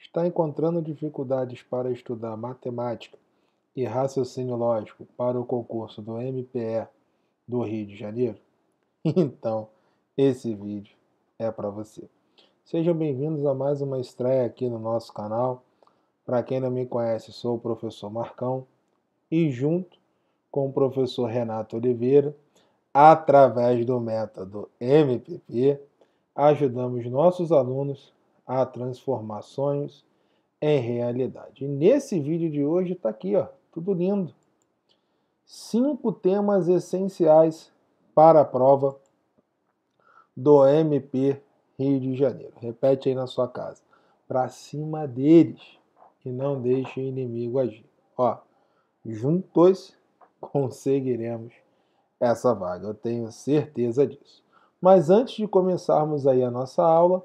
Está encontrando dificuldades para estudar matemática e raciocínio lógico para o concurso do MPE do Rio de Janeiro? Então, esse vídeo é para você. Sejam bem-vindos a mais uma estreia aqui no nosso canal. Para quem não me conhece, sou o professor Marcão e junto com o professor Renato Oliveira, através do método MPP, ajudamos nossos alunos a transformar sonhos em realidade. E nesse vídeo de hoje está aqui, ó, tudo lindo. 5 temas essenciais para a prova do MP Rio de Janeiro. Repete aí na sua casa. Para cima deles e não deixe o inimigo agir. Ó, juntos conseguiremos essa vaga, eu tenho certeza disso. Mas antes de começarmos aí a nossa aula,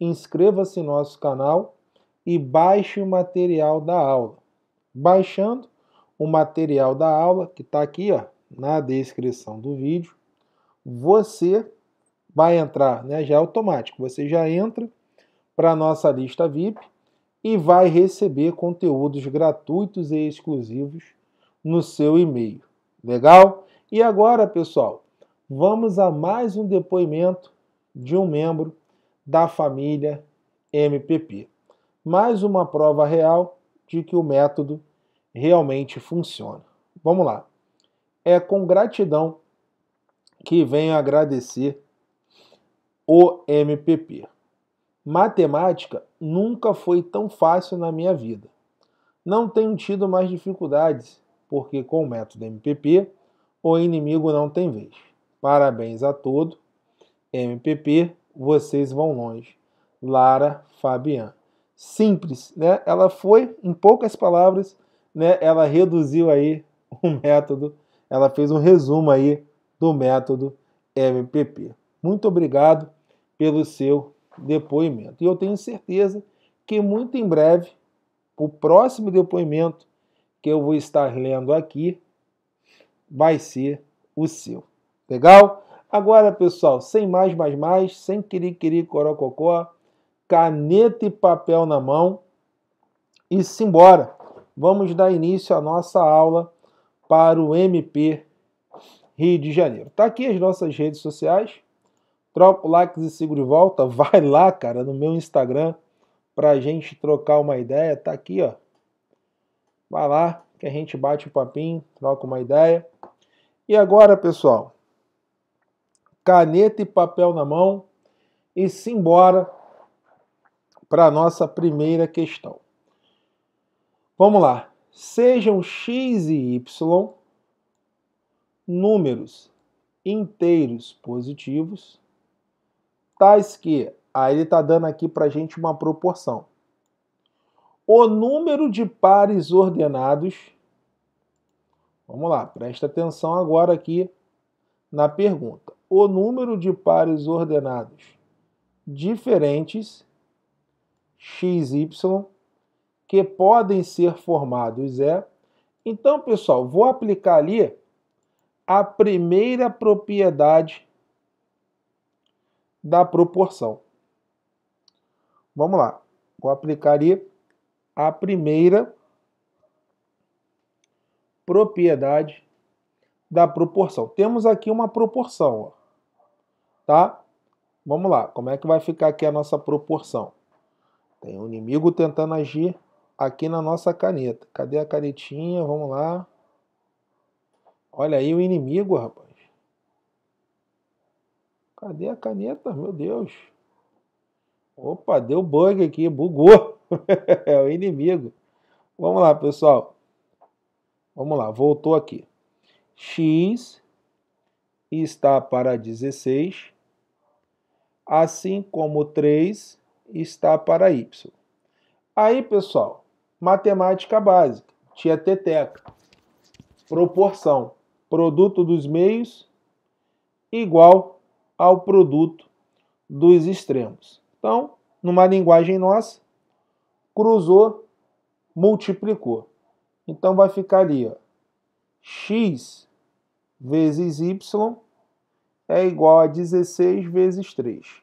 inscreva-se no nosso canal e baixe o material da aula. Baixando o material da aula, que está aqui ó, na descrição do vídeo, você vai entrar, né, já é automático, você já entra para a nossa lista VIP e vai receber conteúdos gratuitos e exclusivos no seu e-mail. Legal? E agora, pessoal, vamos a mais um depoimento de um membro da família MPP. Mais uma prova real de que o método realmente funciona. Vamos lá. É com gratidão que venho agradecer o MPP. Matemática nunca foi tão fácil na minha vida. Não tenho tido mais dificuldades, porque com o método MPP o inimigo não tem vez. Parabéns a todo MPP. Vocês vão longe. Lara Fabian. Simples, né? Ela foi, em poucas palavras, né? Ela reduziu aí o método, ela fez um resumo aí do método MPP. Muito obrigado pelo seu depoimento. E eu tenho certeza que muito em breve, o próximo depoimento que eu vou estar lendo aqui vai ser o seu. Legal? Agora, pessoal, sem mais, sem querer, corococó, caneta e papel na mão e simbora. Vamos dar início à nossa aula para o MP Rio de Janeiro. Tá aqui as nossas redes sociais. Troca o like e segura e volta. Vai lá, cara, no meu Instagram pra gente trocar uma ideia. Tá aqui, ó. Vai lá que a gente bate o papinho, troca uma ideia. E agora, pessoal, caneta e papel na mão e simbora para a nossa primeira questão. Vamos lá. Sejam x e y números inteiros positivos, tais que... Aí ele está dando aqui para a gente uma proporção. O número de pares ordenados... Vamos lá, presta atenção agora aqui na pergunta. O número de pares ordenados diferentes, x, y, que podem ser formados é... Então, pessoal, vou aplicar ali a primeira propriedade da proporção. Vamos lá. Vou aplicar ali a primeira propriedade da proporção. Temos aqui uma proporção, ó. Tá? Vamos lá, como é que vai ficar aqui a nossa proporção? Tem um inimigo tentando agir aqui na nossa caneta. Cadê a canetinha? Vamos lá. Olha aí o inimigo, rapaz. Cadê a caneta? Meu Deus. Opa, deu bug aqui, bugou. É o inimigo. Vamos lá, pessoal. Vamos lá, voltou aqui. X... está para 16, assim como 3 está para y. Aí, pessoal, matemática básica, tieteteca, proporção, produto dos meios igual ao produto dos extremos. Então, numa linguagem nossa, cruzou, multiplicou. Então, vai ficar ali, ó, x vezes y é igual a 16 vezes 3.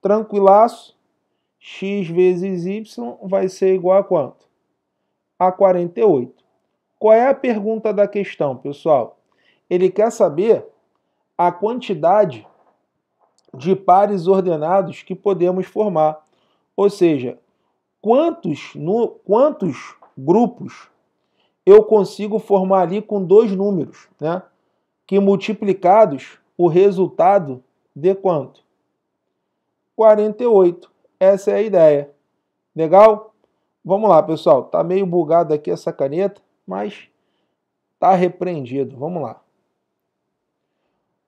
Tranquilaço, x vezes y vai ser igual a quanto? A 48. Qual é a pergunta da questão, pessoal? Ele quer saber a quantidade de pares ordenados que podemos formar. Ou seja, quantos grupos eu consigo formar ali com dois números, né? Que multiplicados, o resultado dê quanto? 48. Essa é a ideia. Legal? Vamos lá, pessoal. Tá meio bugado aqui essa caneta, mas tá repreendido. Vamos lá.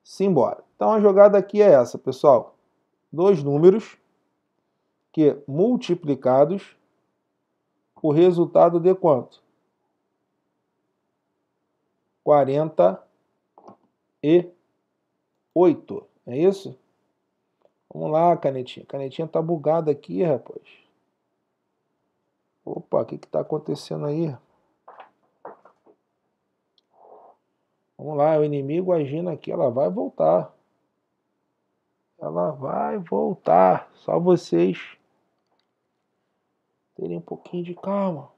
Simbora. Então a jogada aqui é essa, pessoal. Dois números que multiplicados, o resultado dê quanto? 48. É isso? Vamos lá, canetinha. A canetinha tá bugada aqui, rapaz. Opa, o que que tá acontecendo aí? Vamos lá, o inimigo agindo aqui. Ela vai voltar. Ela vai voltar. Só vocês terem um pouquinho de calma.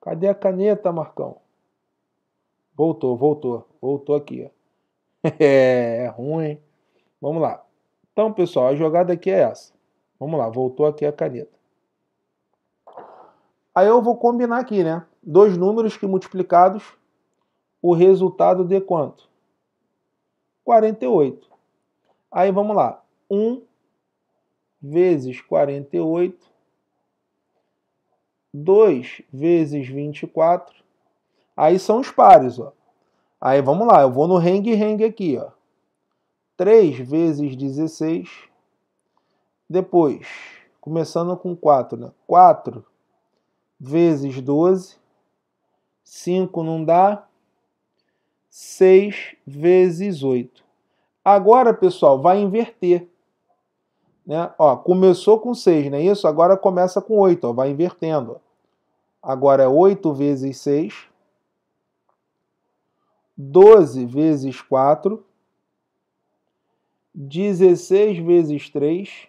Cadê a caneta, Marcão? Voltou, voltou. Voltou aqui, ó. É ruim. Vamos lá. Então, pessoal, a jogada aqui é essa. Vamos lá, voltou aqui a caneta. Aí eu vou combinar aqui, né? Dois números que multiplicados, o resultado dê quanto? 48. Aí vamos lá. 1 vezes 48. 2 vezes 24. Aí são os pares, ó. Aí vamos lá, eu vou no rengue-rengue aqui, ó. 3 vezes 16. Depois, começando com 4, né? 4 vezes 12. 5 não dá. 6 vezes 8. Agora, pessoal, vai inverter. Né? Ó, começou com 6, não é isso? Agora começa com 8, ó, vai invertendo. Agora é 8 vezes 6. 12 vezes 4. 16 vezes 3,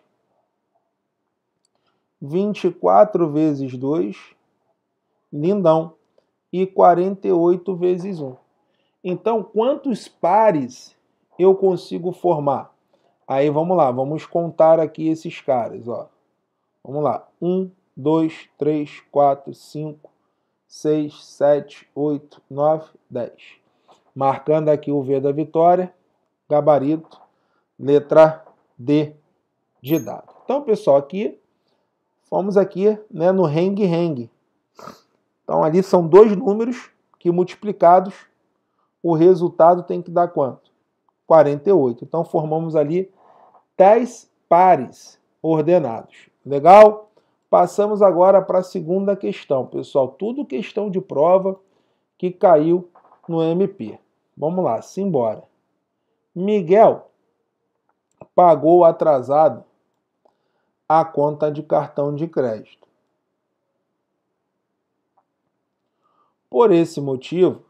24 vezes 2, lindão, e 48 vezes 1. Então, quantos pares eu consigo formar? Aí, vamos lá, vamos contar aqui esses caras, ó. Vamos lá, 1, 2, 3, 4, 5, 6, 7, 8, 9, 10. Marcando aqui o V da vitória, gabarito. Letra D de dado. Então, pessoal, aqui, vamos aqui, né, no rengue-rengue. Então, ali são dois números que multiplicados, o resultado tem que dar quanto? 48. Então, formamos ali 10 pares ordenados. Legal? Passamos agora para a segunda questão, pessoal. Tudo questão de prova que caiu no MP. Vamos lá, simbora. Miguel pagou atrasado a conta de cartão de crédito. Por esse motivo,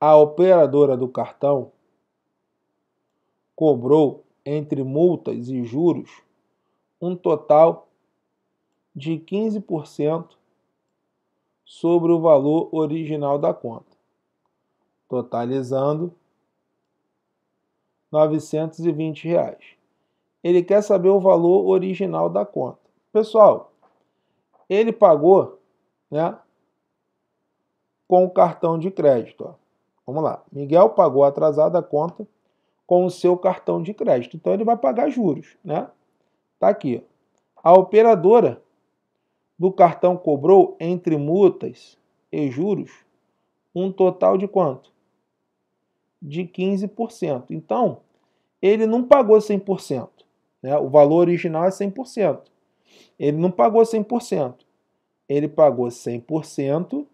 a operadora do cartão cobrou, entre multas e juros, um total de 15% sobre o valor original da conta, totalizando R$ 920. Ele quer saber o valor original da conta. Pessoal, ele pagou, né, com o cartão de crédito. Ó. Vamos lá. Miguel pagou atrasado a conta com o seu cartão de crédito. Então, ele vai pagar juros. Né? Tá aqui. Ó. A operadora do cartão cobrou, entre multas e juros, um total de quanto? De 15%. Então, ele não pagou 100%. Né? O valor original é 100%. Ele não pagou 100%. Ele pagou 100%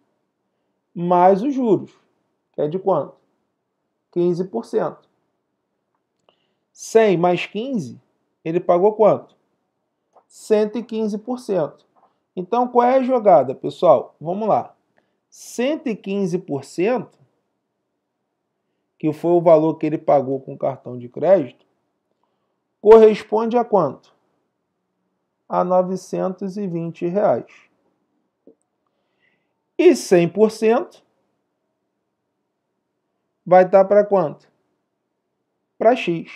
mais os juros, que é de quanto? 15%. 100 mais 15, ele pagou quanto? 115%. Então, qual é a jogada, pessoal? Vamos lá. 115%, que foi o valor que ele pagou com o cartão de crédito, corresponde a quanto? a R$ 920. E 100% vai estar para quanto? Para X.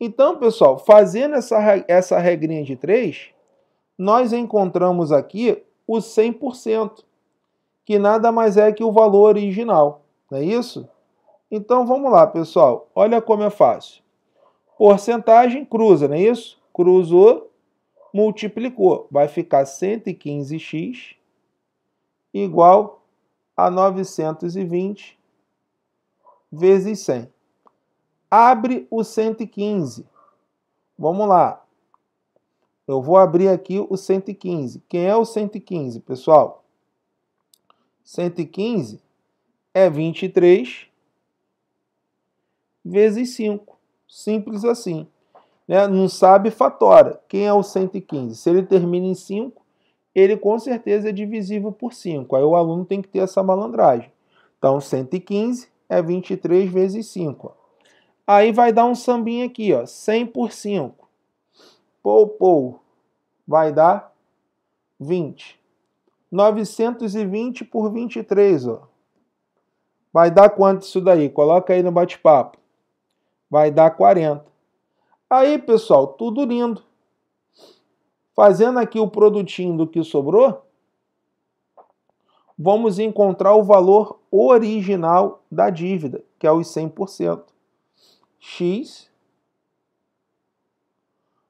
Então, pessoal, fazendo essa regrinha de 3, nós encontramos aqui o 100%, que nada mais é que o valor original, não é isso? Então, vamos lá, pessoal. Olha como é fácil. Porcentagem cruza, não é isso? Cruzou, multiplicou. Vai ficar 115x igual a 920 vezes 100. Abre o 115. Vamos lá. Eu vou abrir aqui o 115. Quem é o 115, pessoal? 115 é 23 vezes 5. Simples assim, né? Não sabe, fatora. Quem é o 115? Se ele termina em 5, ele com certeza é divisível por 5. Aí o aluno tem que ter essa malandragem. Então, 115 é 23 vezes 5. Aí vai dar um sambinha aqui, ó, 100 por 5. Pou, pou. Vai dar 20. 920 por 23, ó. Vai dar quanto isso daí? Coloca aí no bate-papo. Vai dar 40. Aí, pessoal, tudo lindo. Fazendo aqui o produtinho do que sobrou, vamos encontrar o valor original da dívida, que é os 100%. X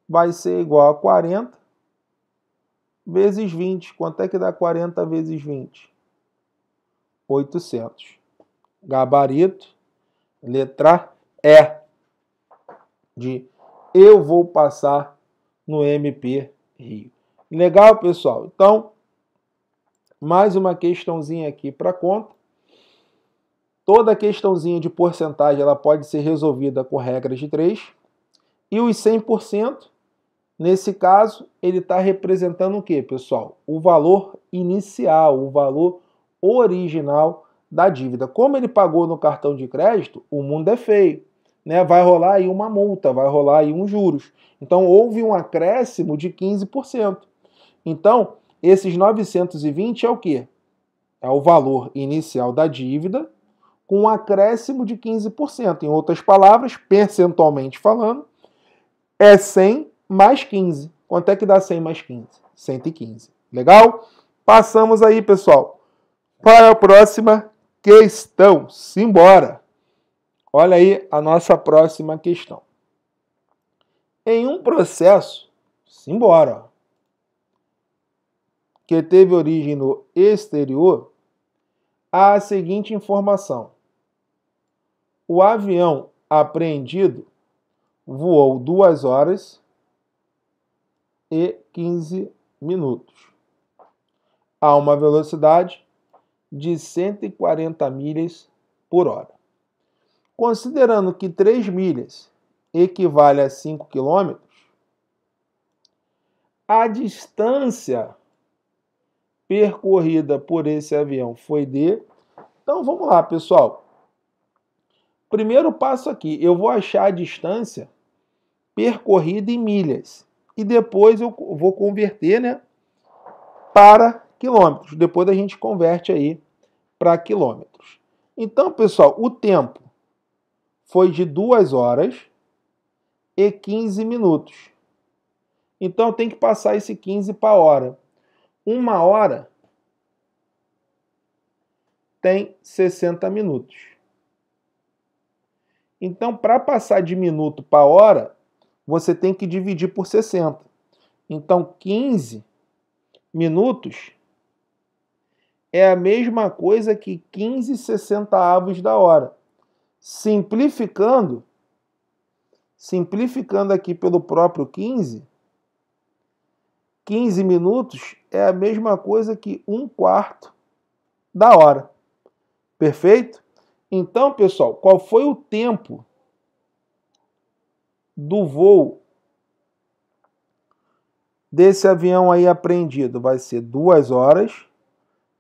vai ser igual a 40 vezes 20. Quanto é que dá 40 vezes 20? 800. Gabarito, letra E, de eu vou passar no MP Rio. Legal, pessoal? Então, mais uma questãozinha aqui para conta. Toda questãozinha de porcentagem ela pode ser resolvida com regras de 3. E os 100%, nesse caso, ele está representando o quê, pessoal? O valor inicial, o valor original da dívida. Como ele pagou no cartão de crédito, o mundo é feio, né? Vai rolar aí uma multa, vai rolar aí uns juros. Então, houve um acréscimo de 15%. Então, esses 920 é o quê? É o valor inicial da dívida, com um acréscimo de 15%. Em outras palavras, percentualmente falando, é 100 mais 15. Quanto é que dá 100 mais 15? 115. Legal? Passamos aí, pessoal, para a próxima questão. Simbora! Olha aí a nossa próxima questão. Em um processo, simbora, que teve origem no exterior, há a seguinte informação. O avião apreendido voou 2 horas e 15 minutos a uma velocidade de 140 milhas por hora. Considerando que 3 milhas equivale a 5 quilômetros, a distância percorrida por esse avião foi de... Então, vamos lá, pessoal. Primeiro passo aqui, eu vou achar a distância percorrida em milhas. E depois eu vou converter, né, para quilômetros. Depois a gente converte aí para quilômetros. Então, pessoal, o tempo foi de 2 horas e 15 minutos. Então, eu tenho que passar esse 15 para a hora. 1 hora tem 60 minutos. Então, para passar de minuto para hora, você tem que dividir por 60. Então, 15 minutos é a mesma coisa que 15 sessentavos da hora. Simplificando aqui pelo próprio 15, 15 minutos é a mesma coisa que 1/4 da hora. Perfeito? Então, pessoal, qual foi o tempo do voo desse avião aí apreendido? Vai ser 2 horas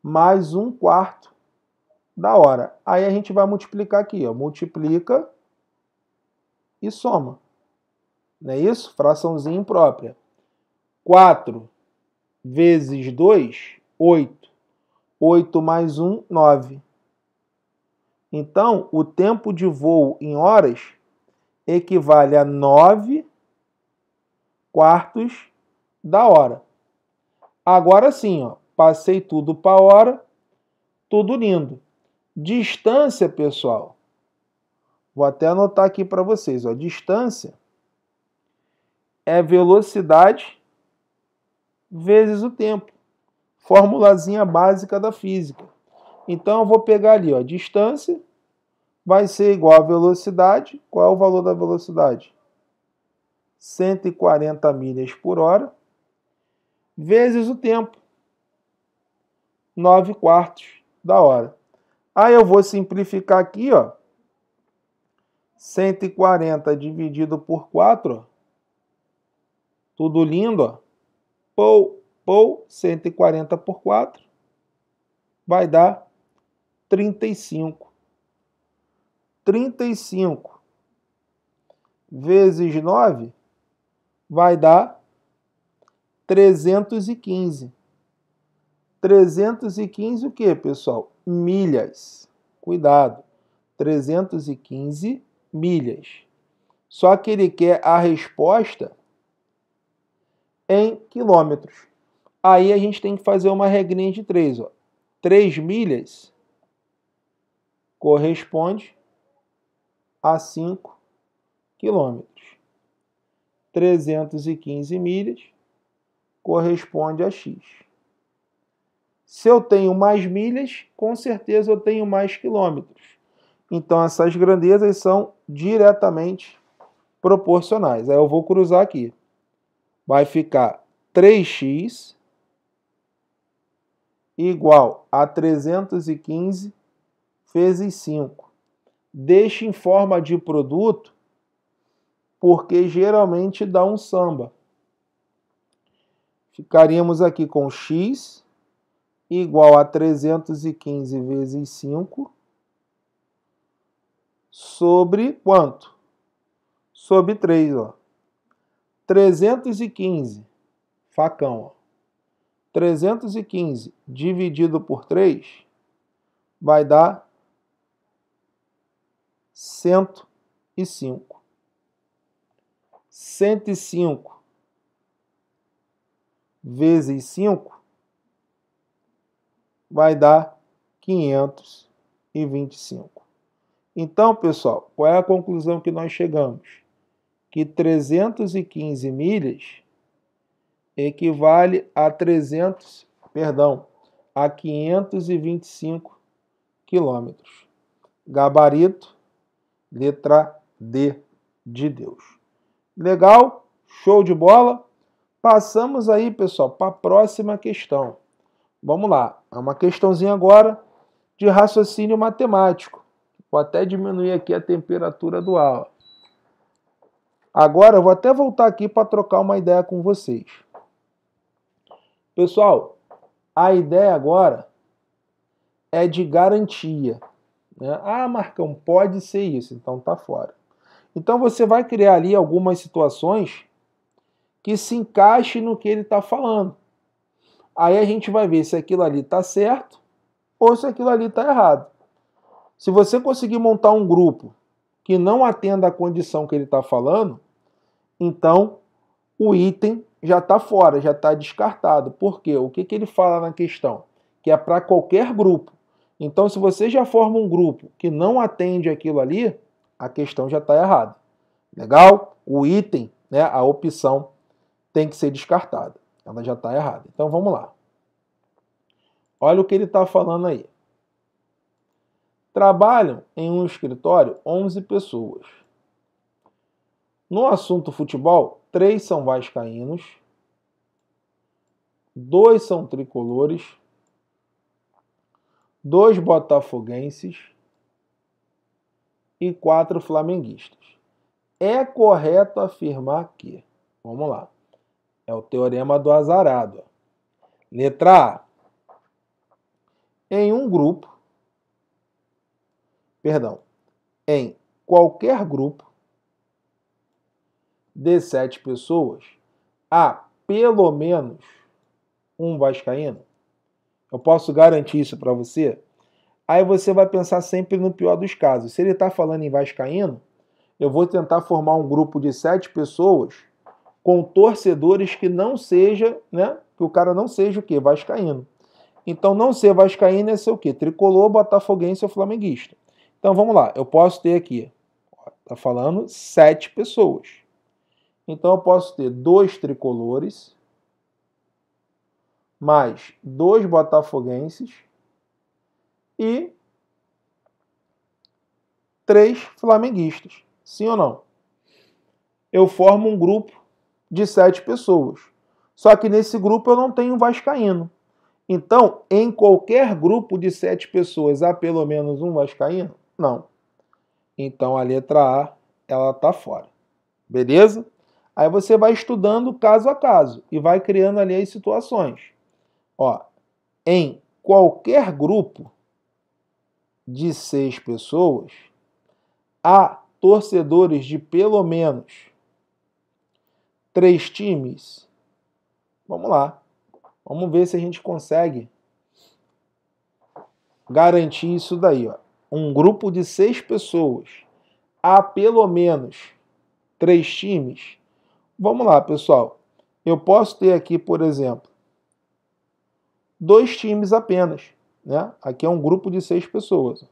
mais 1/4 da hora. Aí a gente vai multiplicar aqui, ó. Multiplica e soma. Não é isso? Fraçãozinha imprópria. 4 vezes 2, 8. 8 mais 1, 9. Então, o tempo de voo em horas equivale a 9 quartos da hora. Agora sim, ó, passei tudo para a hora, tudo lindo. Distância, pessoal. Vou até anotar aqui para vocês. Ó, distância é velocidade vezes o tempo. Formulazinha básica da física. Então, eu vou pegar ali, ó, distância vai ser igual a velocidade. Qual é o valor da velocidade? 140 milhas por hora, vezes o tempo, 9 quartos da hora. Aí eu vou simplificar aqui, ó. 140 dividido por 4, ó. Tudo lindo, ó. Pou, 140 por 4 vai dar 35. 35 vezes 9 vai dar 315. 315 o que, pessoal? Milhas. Cuidado. 315 milhas. Só que ele quer a resposta em quilômetros. Aí a gente tem que fazer uma regrinha de 3. 3 milhas corresponde a 5 quilômetros. 315 milhas corresponde a x. Se eu tenho mais milhas, com certeza eu tenho mais quilômetros. Então essas grandezas são diretamente proporcionais. Aí eu vou cruzar aqui. Vai ficar 3x igual a 315 vezes 5. Deixe em forma de produto, porque geralmente dá um samba. Ficaríamos aqui com x igual a 315 vezes 5 sobre quanto? Sobre 3, ó. 315, facão, ó. 315 dividido por 3 vai dar 105. 105 vezes 5 vai dar 525. Então, pessoal, qual é a conclusão que nós chegamos? Que 315 milhas equivale a 525 quilômetros. Gabarito, letra D de Deus. Legal? Show de bola? Passamos aí, pessoal, para a próxima questão. Vamos lá. É uma questãozinha agora de raciocínio matemático. Vou até diminuir aqui a temperatura do ar. Agora eu vou até voltar aqui para trocar uma ideia com vocês. Pessoal, a ideia agora é de garantia. Né? Ah, Marcão, pode ser isso, então tá fora. Então você vai criar ali algumas situações que se encaixem no que ele está falando. Aí a gente vai ver se aquilo ali está certo ou se aquilo ali está errado. Se você conseguir montar um grupo que não atenda à condição que ele está falando, então o item já está fora, já está descartado. Por quê? O que, que ele fala na questão? Que é para qualquer grupo. Então, se você já forma um grupo que não atende aquilo ali, a questão já está errada. Legal? O item, né, a opção, tem que ser descartada. Ela já está errada. Então, vamos lá. Olha o que ele está falando aí. Trabalham em um escritório 11 pessoas. No assunto futebol, 3 são vascaínos, 2 são tricolores, 2 botafoguenses e 4 flamenguistas. É correto afirmar que... Vamos lá. É o teorema do azarado. Letra A. Em qualquer grupo de 7 pessoas, há pelo menos um vascaíno? Eu posso garantir isso para você? Aí você vai pensar sempre no pior dos casos. Se ele está falando em vascaíno, eu vou tentar formar um grupo de 7 pessoas com torcedores que não seja, né? Que o cara não seja o quê? Vascaíno. Então não ser vascaíno é ser o quê? Tricolor, botafoguense ou flamenguista. Então vamos lá, eu posso ter aqui, está falando 7 pessoas. Então eu posso ter 2 tricolores, mais 2 botafoguenses e 3 flamenguistas. Sim ou não? Eu formo um grupo de 7 pessoas. Só que nesse grupo eu não tenho vascaíno. Então, em qualquer grupo de 7 pessoas há pelo menos um vascaíno? Não. Então a letra A, ela está fora. Beleza? Aí você vai estudando caso a caso e vai criando ali as situações. Ó, em qualquer grupo de 6 pessoas, há torcedores de pelo menos 3 times. Vamos lá. Vamos ver se a gente consegue garantir isso daí. Ó. Um grupo de 6 pessoas, há pelo menos 3 times. Vamos lá, pessoal. Eu posso ter aqui, por exemplo, 2 times apenas, né? Aqui é um grupo de 6 pessoas.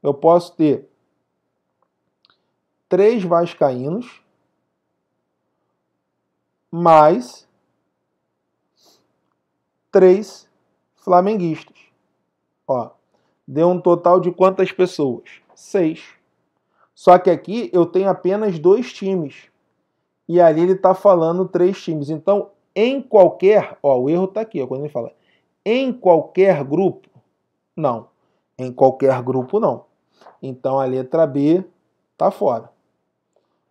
Eu posso ter 3 vascaínos mais 3 flamenguistas. Ó, deu um total de quantas pessoas? 6. Só que aqui eu tenho apenas 2 times. E ali ele está falando 3 times. Então, em qualquer... Ó, o erro está aqui, ó, quando ele fala em qualquer grupo. Não. Em qualquer grupo, não. Então, a letra B está fora.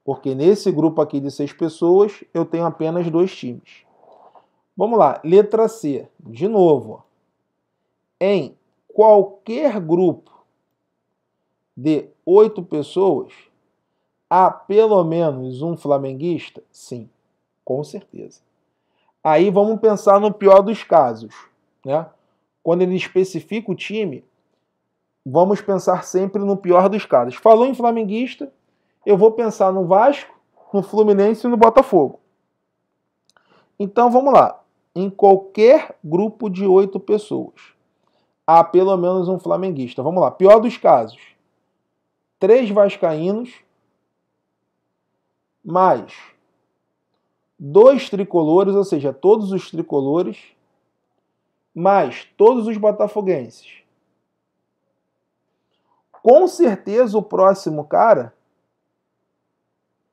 Porque nesse grupo aqui de 6 pessoas, eu tenho apenas 2 times. Vamos lá. Letra C. De novo. Ó. Em qualquer grupo de 8 pessoas... há pelo menos um flamenguista? Sim, com certeza. Aí vamos pensar no pior dos casos, né? Quando ele especifica o time, vamos pensar sempre no pior dos casos. Falou em flamenguista, eu vou pensar no Vasco, no Fluminense e no Botafogo. Então vamos lá. Em qualquer grupo de 8 pessoas, há pelo menos um flamenguista. Vamos lá. Pior dos casos. 3 vascaínos... mais 2 tricolores, ou seja, todos os tricolores, mais todos os botafoguenses. Com certeza o próximo cara,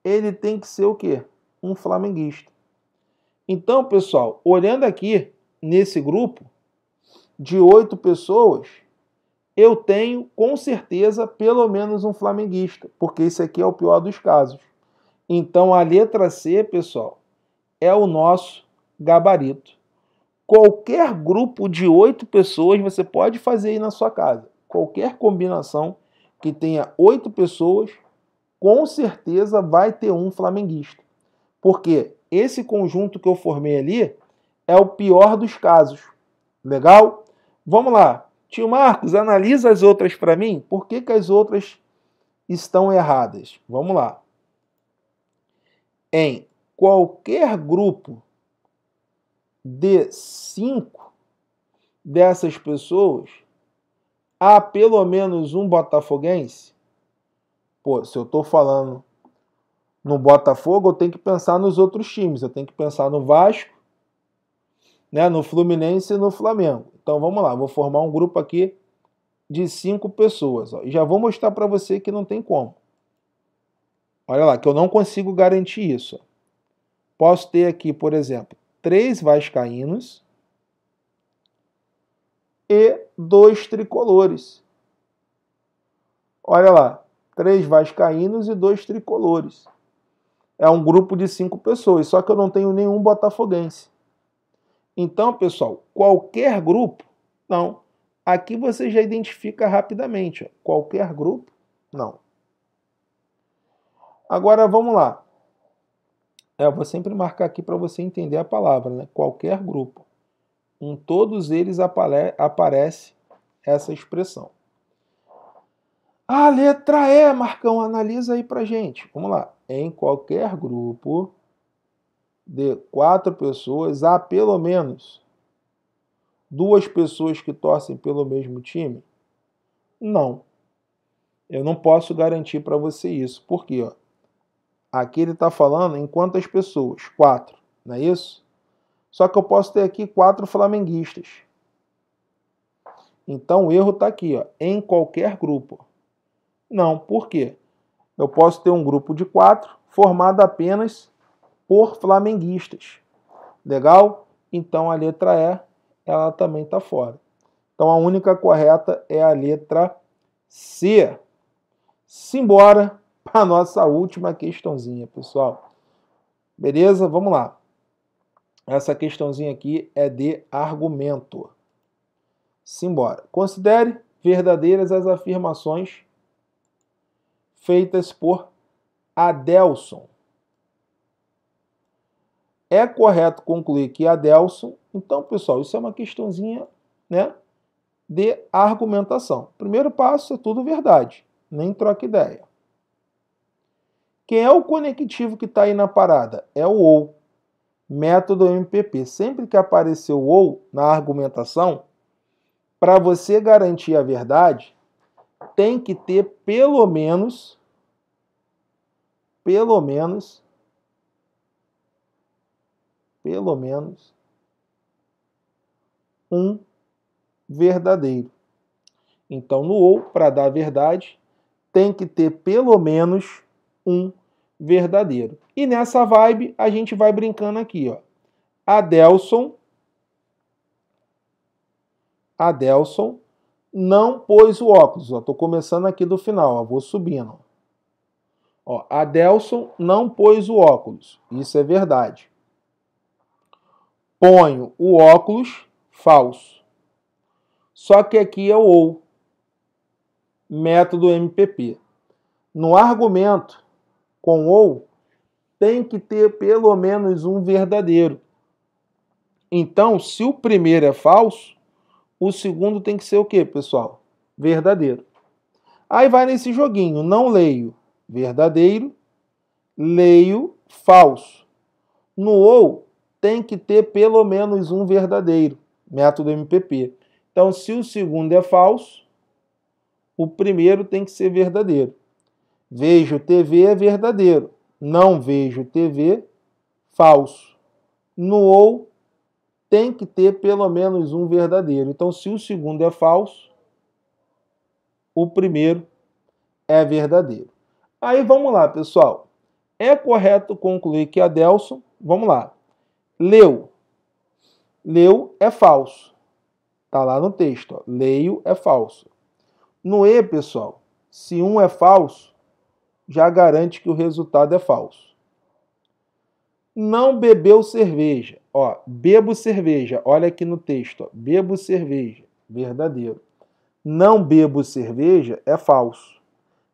ele tem que ser o quê? Um flamenguista. Então, pessoal, olhando aqui nesse grupo de 8 pessoas, eu tenho com certeza pelo menos um flamenguista, porque esse aqui é o pior dos casos. Então, a letra C, pessoal, é o nosso gabarito. Qualquer grupo de 8 pessoas você pode fazer aí na sua casa. Qualquer combinação que tenha 8 pessoas, com certeza vai ter um flamenguista. Porque esse conjunto que eu formei ali é o pior dos casos. Legal? Vamos lá. Tio Marcos, analisa as outras para mim. Por que que as outras estão erradas? Vamos lá. Em qualquer grupo de 5 dessas pessoas, há pelo menos um botafoguense? Pô, se eu estou falando no Botafogo, eu tenho que pensar nos outros times. Eu tenho que pensar no Vasco, né, no Fluminense e no Flamengo. Então vamos lá, vou formar um grupo aqui de 5 pessoas. Ó, e já vou mostrar para você que não tem como. Olha lá, que eu não consigo garantir isso. Posso ter aqui, por exemplo, 3 vascaínos e 2 tricolores. Olha lá, 3 vascaínos e 2 tricolores. É um grupo de 5 pessoas, só que eu não tenho nenhum botafoguense. Então, pessoal, qualquer grupo, não. Aqui você já identifica rapidamente. Ó. Qualquer grupo, não. Agora, vamos lá. Eu vou sempre marcar aqui para você entender a palavra, né? Qualquer grupo. Em todos eles aparece essa expressão. A letra E, Marcão, analisa aí pra gente. Vamos lá. Em qualquer grupo de 4 pessoas, há pelo menos 2 pessoas que torcem pelo mesmo time? Não. Eu não posso garantir para você isso. Por quê? Aqui ele está falando em quantas pessoas? 4, não é isso? Só que eu posso ter aqui 4 flamenguistas. Então o erro está aqui, ó, em qualquer grupo. Não, por quê? Eu posso ter um grupo de 4 formado apenas por flamenguistas. Legal? Então a letra E, ela também está fora. Então a única correta é a letra C. Simbora para a nossa última questãozinha, pessoal. Beleza? Vamos lá. Essa questãozinha aqui é de argumento. Simbora. Considere verdadeiras as afirmações feitas por Adelson. É correto concluir que Adelson... Então, pessoal, isso é uma questãozinha, né, de argumentação. Primeiro passo é tudo verdade. Nem troca ideia. Quem é o conectivo que está aí na parada? É o OU. Método MPP. Sempre que aparecer o OU na argumentação, para você garantir a verdade, tem que ter pelo menos um verdadeiro. Então, no OU, para dar verdade, tem que ter pelo menos um verdadeiro. E nessa vibe, a gente vai brincando aqui, ó. Adelson não pôs o óculos. Estou começando aqui do final, ó, vou subindo. Ó, Adelson não pôs o óculos. Isso é verdade. Ponho o óculos, falso. Só que aqui é o OU. Método MPP. No argumento com OU, tem que ter pelo menos um verdadeiro. Então, se o primeiro é falso, o segundo tem que ser o quê, pessoal? Verdadeiro. Aí vai nesse joguinho. Não leio verdadeiro, leio falso. No OU, tem que ter pelo menos um verdadeiro. Método MPP. Então, se o segundo é falso, o primeiro tem que ser verdadeiro. Vejo TV é verdadeiro. Não vejo TV, falso. No OU, tem que ter pelo menos um verdadeiro. Então, se o segundo é falso, o primeiro é verdadeiro. Aí, vamos lá, pessoal. É correto concluir que Adelson... Vamos lá. Leu. Leu é falso. Está lá no texto. Ó. Leio é falso. No E, pessoal, se um é falso, já garante que o resultado é falso. Não bebeu cerveja. Ó, bebo cerveja. Olha aqui no texto. Ó. Bebo cerveja. Verdadeiro. Não bebo cerveja é falso.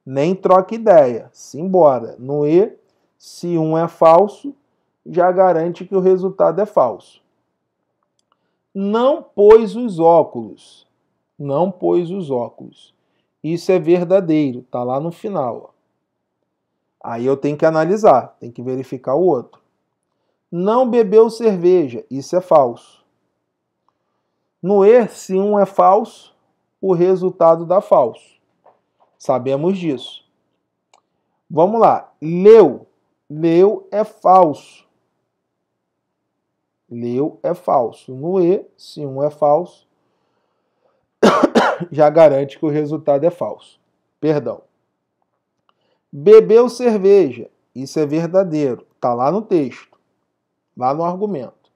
Nem troca ideia. Simbora. No E, se um é falso, já garante que o resultado é falso. Não pôs os óculos. Não pôs os óculos. Isso é verdadeiro, tá lá no final. Ó. Aí eu tenho que analisar, tem que verificar o outro. Não bebeu cerveja, isso é falso. No E, se um é falso, o resultado dá falso. Sabemos disso. Vamos lá, leu. Leu é falso. Leu é falso. No E, se um é falso, já garante que o resultado é falso. Perdão. Bebeu cerveja. Isso é verdadeiro. Está lá no texto. Lá no argumento.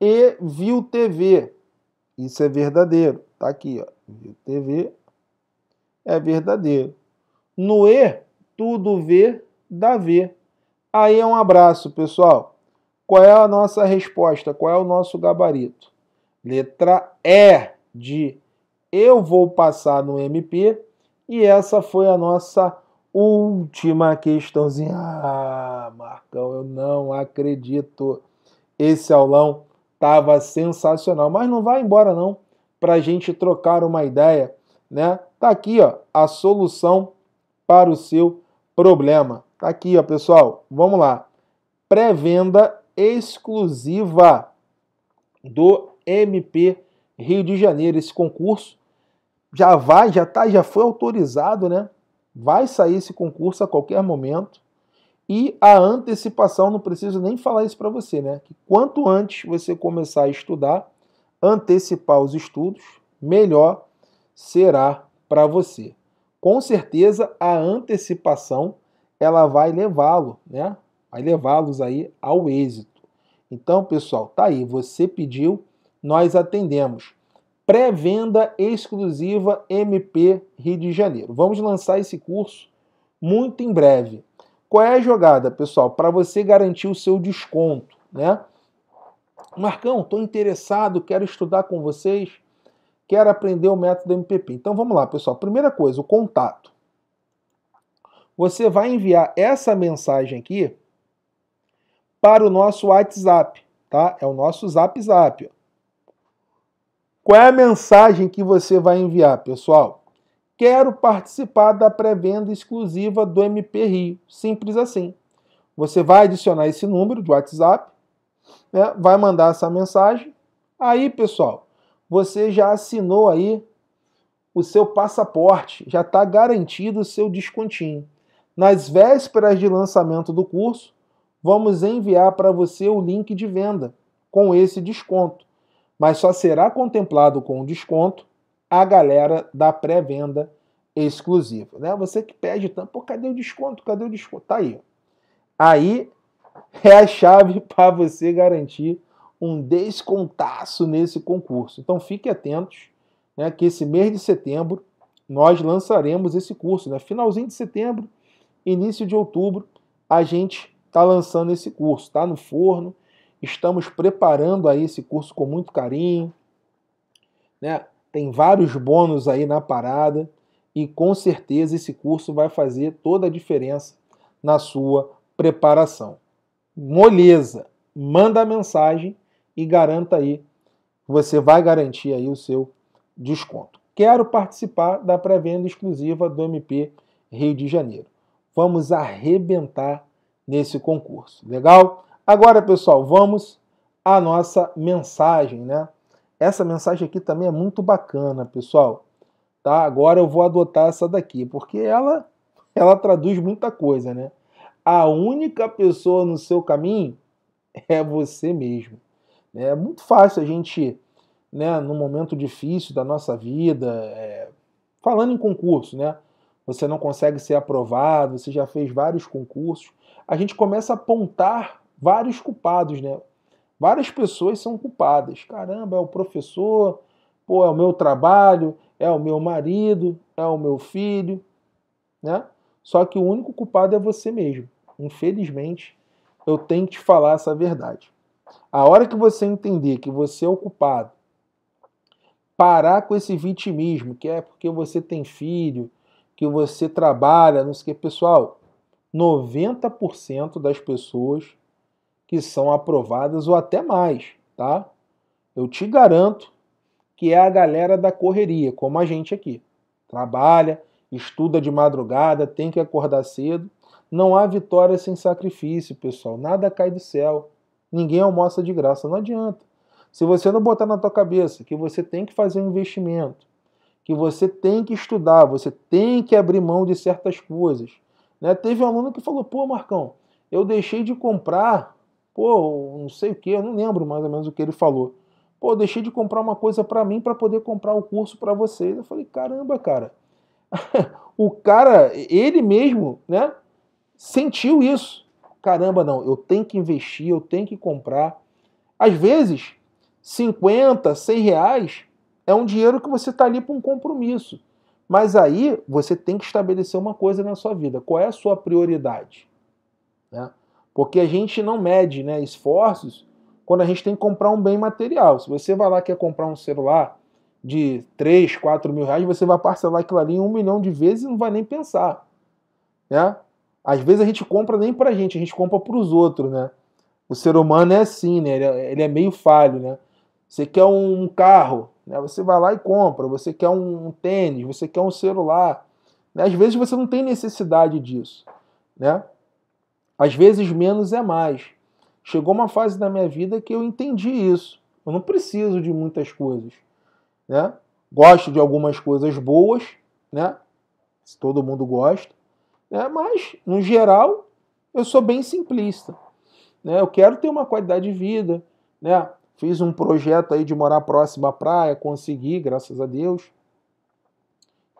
E viu TV. Isso é verdadeiro. Está aqui, ó. Viu TV. É verdadeiro. No E, tudo vê, dá ver. Aí é um abraço, pessoal. Qual é a nossa resposta? Qual é o nosso gabarito? Letra E de eu vou passar no MP. E essa foi a nossa Última questãozinha. Ah, Marcão, eu não acredito. Esse aulão estava sensacional. Mas não vai embora, não, para a gente trocar uma ideia, né? Tá aqui, ó, a solução para o seu problema. Tá aqui, ó, pessoal. Vamos lá. Pré-venda exclusiva do MP Rio de Janeiro. Esse concurso já foi autorizado, né? Vai sair esse concurso a qualquer momento. E a antecipação, não preciso nem falar isso para você, né? Que quanto antes você começar a estudar, antecipar os estudos, melhor será para você. Com certeza, a antecipação ela vai levá-lo, né? Vai levá-los aí ao êxito. Então, pessoal, tá aí. Você pediu, nós atendemos. Pré-venda exclusiva MP Rio de Janeiro. Vamos lançar esse curso muito em breve. Qual é a jogada, pessoal? Para você garantir o seu desconto, né? Marcão, estou interessado, quero estudar com vocês, quero aprender o método MPP. Então vamos lá, pessoal. Primeira coisa, o contato. Você vai enviar essa mensagem aqui para o nosso WhatsApp, tá? É o nosso Zap. Qual é a mensagem que você vai enviar, pessoal? Quero participar da pré-venda exclusiva do MP Rio. Simples assim. Você vai adicionar esse número de WhatsApp, né? Vai mandar essa mensagem. Aí, pessoal, você já assinou aí o seu passaporte. Já está garantido o seu descontinho. Nas vésperas de lançamento do curso, vamos enviar para você o link de venda com esse desconto. Mas só será contemplado com desconto a galera da pré-venda exclusiva, né? Você que pede tanto, pô, cadê o desconto? Cadê o desconto? Tá aí. Aí é a chave para você garantir um descontaço nesse concurso. Então fique atentos, né, que esse mês de setembro nós lançaremos esse curso, né? Finalzinho de setembro, início de outubro, a gente tá lançando esse curso, tá no forno. Estamos preparando aí esse curso com muito carinho, né? Tem vários bônus aí na parada e com certeza esse curso vai fazer toda a diferença na sua preparação. Moleza, manda a mensagem e garanta aí, você vai garantir aí o seu desconto. Quero participar da pré-venda exclusiva do MP Rio de Janeiro. Vamos arrebentar nesse concurso, legal? Agora, pessoal, vamos à nossa mensagem, né? Essa mensagem aqui também é muito bacana, pessoal. Tá? Agora eu vou adotar essa daqui, porque ela traduz muita coisa, né? A única pessoa no seu caminho é você mesmo. É muito fácil a gente, né, num momento difícil da nossa vida, falando em concurso, né? Você não consegue ser aprovado, você já fez vários concursos. A gente começa a apontar vários culpados, né? Várias pessoas são culpadas. Caramba, é o professor, pô, é o meu trabalho, é o meu marido, é o meu filho, né? Só que o único culpado é você mesmo. Infelizmente, eu tenho que te falar essa verdade. A hora que você entender que você é o culpado, parar com esse vitimismo, que é porque você tem filho, que você trabalha, não sei o que, pessoal, 90% das pessoas que são aprovadas ou até mais, tá? Eu te garanto que é a galera da correria, como a gente aqui. Trabalha, estuda de madrugada, tem que acordar cedo. Não há vitória sem sacrifício, pessoal. Nada cai do céu. Ninguém almoça de graça, não adianta. Se você não botar na tua cabeça que você tem que fazer um investimento, que você tem que estudar, você tem que abrir mão de certas coisas, né? Teve um aluno que falou, pô, Marcão, eu deixei de comprar... Pô, não sei o que, eu não lembro mais ou menos o que ele falou. Pô, eu deixei de comprar uma coisa para mim para poder comprar o curso para vocês. Eu falei, caramba, cara. O cara, ele mesmo, né, sentiu isso. Caramba, não, eu tenho que investir, eu tenho que comprar. Às vezes, 50, 100 reais é um dinheiro que você tá ali para um compromisso. Mas aí, você tem que estabelecer uma coisa na sua vida. Qual é a sua prioridade, né? Porque a gente não mede, né, esforços quando a gente tem que comprar um bem material. Se você vai lá e quer comprar um celular de 3, 4 mil reais, você vai parcelar aquilo ali em 1 milhão de vezes e não vai nem pensar. né? Às vezes a gente compra nem pra gente, a gente compra pros outros, né? O ser humano é assim, né? Ele é meio falho, né? Você quer um carro, né? Você vai lá e compra. Você quer um tênis, você quer um celular, né? Às vezes você não tem necessidade disso, né? Às vezes menos é mais. Chegou uma fase da minha vida que eu entendi isso. Eu não preciso de muitas coisas, né? Gosto de algumas coisas boas, né? Todo mundo gosta, né? Mas, no geral, eu sou bem simplista, né? Eu quero ter uma qualidade de vida, né? Fiz um projeto aí de morar próximo à praia, consegui, graças a Deus.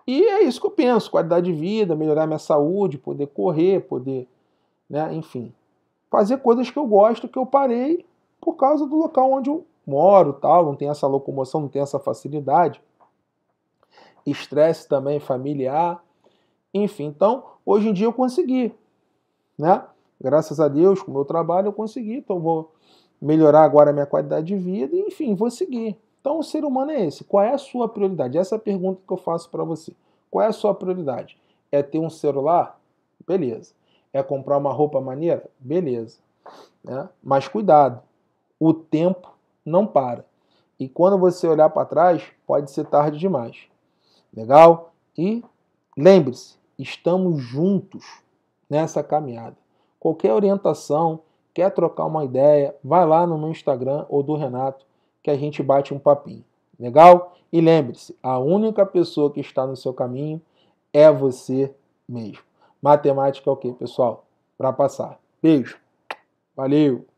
E é isso que eu penso, qualidade de vida, melhorar minha saúde, poder correr, poder, né? Enfim, fazer coisas que eu gosto, que eu parei por causa do local onde eu moro, tal, não tem essa locomoção, não tem essa facilidade. Estresse também familiar. Enfim, então, hoje em dia eu consegui, né? Graças a Deus, com o meu trabalho eu consegui, então vou melhorar agora a minha qualidade de vida, e, enfim, vou seguir. Então o ser humano é esse. Qual é a sua prioridade? Essa é a pergunta que eu faço para você. Qual é a sua prioridade? É ter um celular? Beleza. É comprar uma roupa maneira? Beleza. Né? Mas cuidado, o tempo não para. E quando você olhar para trás, pode ser tarde demais. Legal? E lembre-se, estamos juntos nessa caminhada. Qualquer orientação, quer trocar uma ideia, vai lá no meu Instagram ou do Renato que a gente bate um papinho. Legal? E lembre-se, a única pessoa que está no seu caminho é você mesmo. Matemática é o quê, pessoal? Pra passar. Beijo. Valeu.